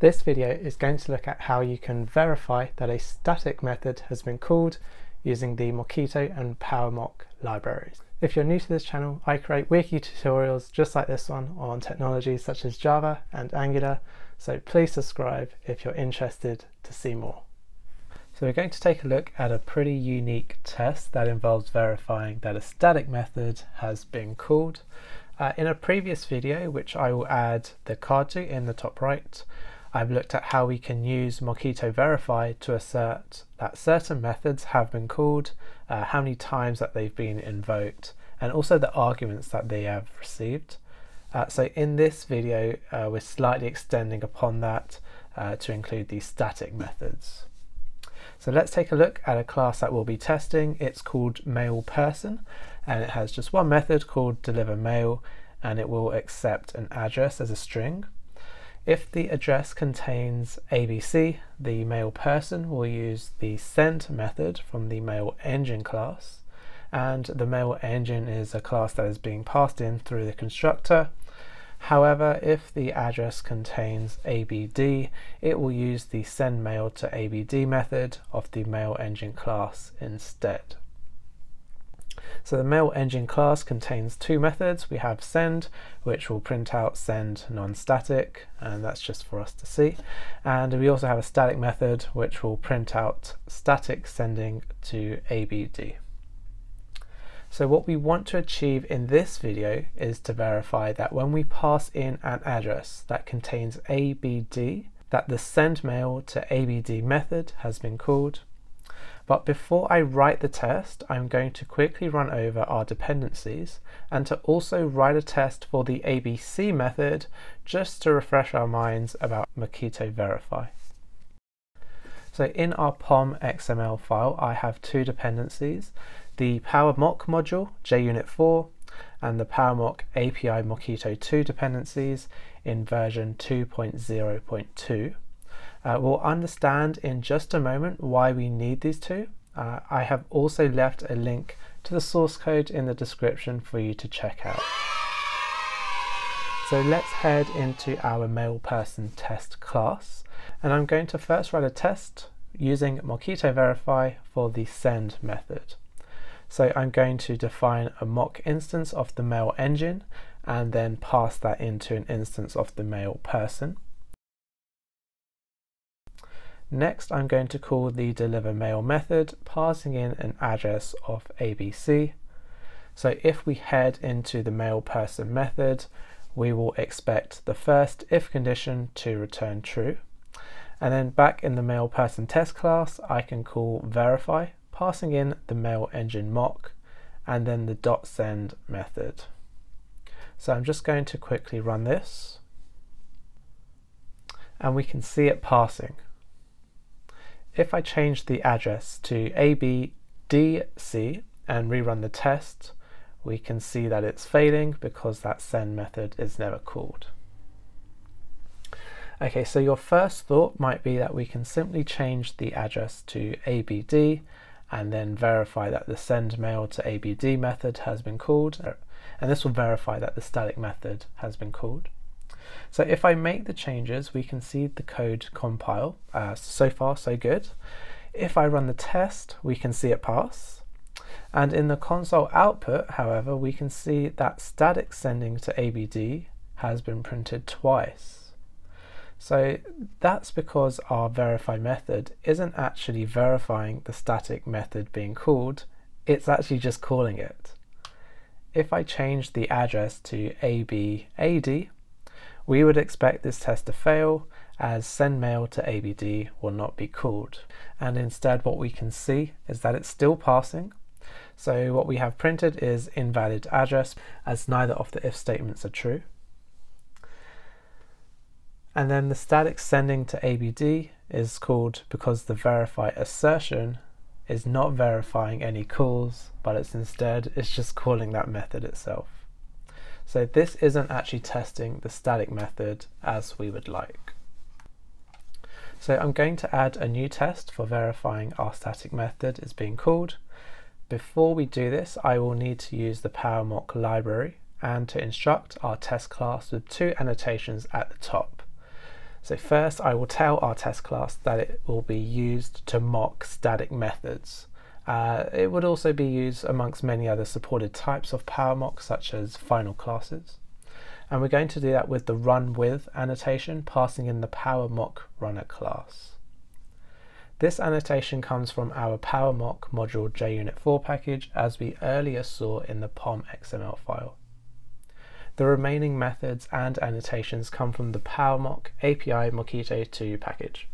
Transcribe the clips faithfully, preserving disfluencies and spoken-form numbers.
This video is going to look at how you can verify that a static method has been called using the Mockito and PowerMock libraries. If you're new to this channel, I create weekly tutorials just like this one on technologies such as Java and Angular, so please subscribe if you're interested to see more. So we're going to take a look at a pretty unique test that involves verifying that a static method has been called. Uh, in a previous video, which I will add the card to in the top right, I've looked at how we can use Mockito verify to assert that certain methods have been called, uh, how many times that they've been invoked, and also the arguments that they have received. Uh, so in this video, uh, we're slightly extending upon that uh, to include these static methods. So let's take a look at a class that we'll be testing. It's called MailPerson, and it has just one method called deliverMail, and it will accept an address as a string. If the address contains A B C, the MailPerson will use the send method from the MailEngine class, and the MailEngine is a class that is being passed in through the constructor. However, if the address contains A B D, it will use the send mail to A B D method of the MailEngine class instead. So the MailEngine class contains two methods. We have send, which will print out send non-static, and that's just for us to see. And we also have a static method, which will print out static sending to A B D. So what we want to achieve in this video is to verify that when we pass in an address that contains A B D, that the send mail to A B D method has been called. But before I write the test, I'm going to quickly run over our dependencies and to also write a test for the A B C method just to refresh our minds about Mockito verify. So in our pom.xml file, I have two dependencies, the PowerMock module, JUnit four, and the PowerMock A P I Mockito two dependencies in version two point zero point two. Uh, we'll understand in just a moment why we need these two. Uh, I have also left a link to the source code in the description for you to check out. So let's head into our MailPerson test class, and I'm going to first write a test using Mockito verify for the send method. So I'm going to define a mock instance of the MailEngine and then pass that into an instance of the MailPerson. Next, I'm going to call the deliverMail method, passing in an address of A B C. So if we head into the MailPerson method, we will expect the first if condition to return true. And then back in the MailPerson test class, I can call verify, passing in the MailEngineMock and then the dot send method. So I'm just going to quickly run this, and we can see it passing. If I change the address to A B D C and rerun the test, we can see that it's failing because that send method is never called. Okay, so your first thought might be that we can simply change the address to A B D and then verify that the send mail to A B D method has been called, and this will verify that the static method has been called. So if I make the changes, we can see the code compile. Uh, so far, so good. If I run the test, we can see it pass. And in the console output, however, we can see that static sending to A B D has been printed twice. So that's because our verify method isn't actually verifying the static method being called, it's actually just calling it. If I change the address to A B A D, we would expect this test to fail as send mail to A B D will not be called. And instead what we can see is that it's still passing. So what we have printed is invalid address as neither of the if statements are true. And then the static sending to A B D is called because the verify assertion is not verifying any calls, but it's instead it's just calling that method itself. So this isn't actually testing the static method as we would like. So I'm going to add a new test for verifying our static method is being called. Before we do this, I will need to use the PowerMock library and to instruct our test class with two annotations at the top. So first I will tell our test class that it will be used to mock static methods. Uh, it would also be used amongst many other supported types of PowerMock, such as final classes. And we're going to do that with the run with annotation, passing in the PowerMock runner class. This annotation comes from our PowerMock module J unit four package, as we earlier saw in the P O M X M L file. The remaining methods and annotations come from the PowerMock A P I Mockito two package.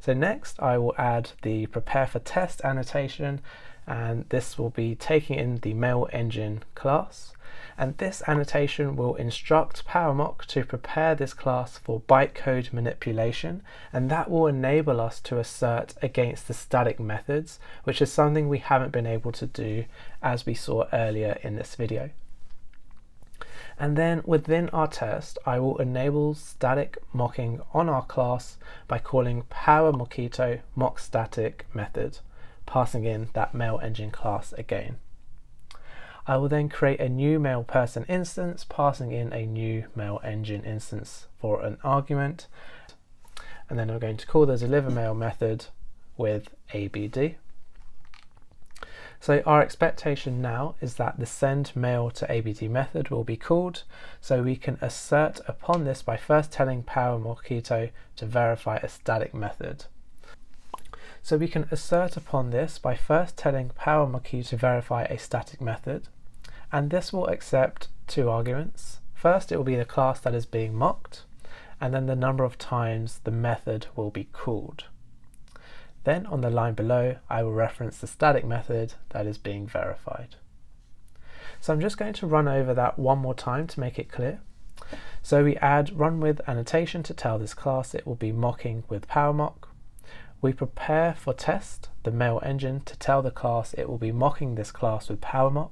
So next I will add the prepare for test annotation, and this will be taking in the MailEngine class. And this annotation will instruct PowerMock to prepare this class for bytecode manipulation, and that will enable us to assert against the static methods, which is something we haven't been able to do, as we saw earlier in this video. And then within our test, I will enable static mocking on our class by calling PowerMockito mockStatic method, passing in that MailEngine class again. I will then create a new MailPerson instance, passing in a new MailEngine instance for an argument. And then I'm going to call the deliverMail method with A B D. So our expectation now is that the sendMail to A B D method will be called, so we can assert upon this by first telling PowerMockito to verify a static method. So we can assert upon this by first telling PowerMockito to verify a static method, and this will accept two arguments. First, it will be the class that is being mocked, and then the number of times the method will be called. Then on the line below, I will reference the static method that is being verified. So I'm just going to run over that one more time to make it clear. So we add run with annotation to tell this class it will be mocking with PowerMock. We prepare for test the MailEngine to tell the class it will be mocking this class with PowerMock.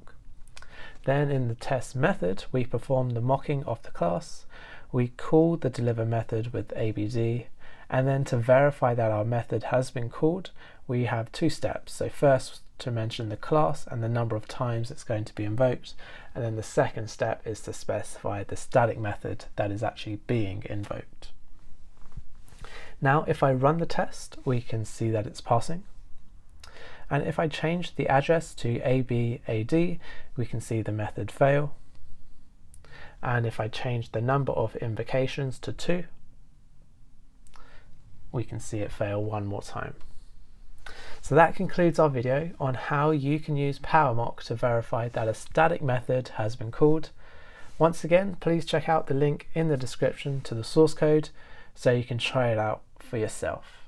Then in the test method, we perform the mocking of the class. We call the deliver method with A B D. And then to verify that our method has been called, we have two steps. So first to mention the class and the number of times it's going to be invoked. And then the second step is to specify the static method that is actually being invoked. Now, if I run the test, we can see that it's passing. And if I change the address to A B A D, we can see the method fail. And if I change the number of invocations to two, we can see it fail one more time. So that concludes our video on how you can use PowerMock to verify that a static method has been called. Once again, please check out the link in the description to the source code so you can try it out for yourself.